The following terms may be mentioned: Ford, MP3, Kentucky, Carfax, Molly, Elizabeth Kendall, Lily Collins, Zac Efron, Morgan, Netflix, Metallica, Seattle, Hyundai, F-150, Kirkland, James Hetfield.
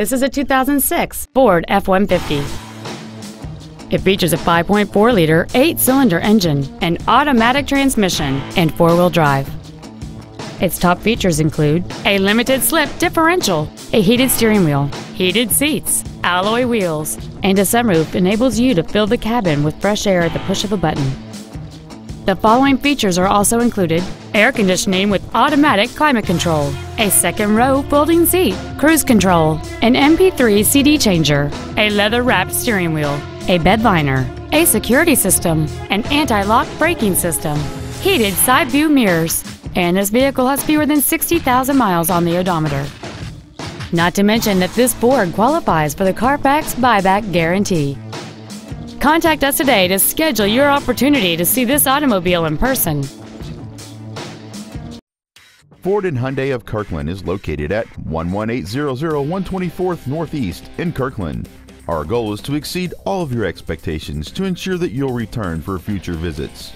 This is a 2006 Ford F-150. It features a 5.4-liter, 8-cylinder engine, an automatic transmission, and 4-wheel drive. Its top features include a limited-slip differential, a heated steering wheel, heated seats, alloy wheels, and a sunroof enables you to fill the cabin with fresh air at the push of a button. The following features are also included: air conditioning with automatic climate control, a second-row folding seat, cruise control, an MP3 CD changer, a leather-wrapped steering wheel, a bed liner, a security system, an anti-lock braking system, heated side view mirrors, and this vehicle has fewer than 60,000 miles on the odometer. Not to mention that this Ford qualifies for the Carfax buyback guarantee. Contact us today to schedule your opportunity to see this automobile in person. Ford and Hyundai of Kirkland is located at 11800 124th Northeast in Kirkland. Our goal is to exceed all of your expectations to ensure that you'll return for future visits.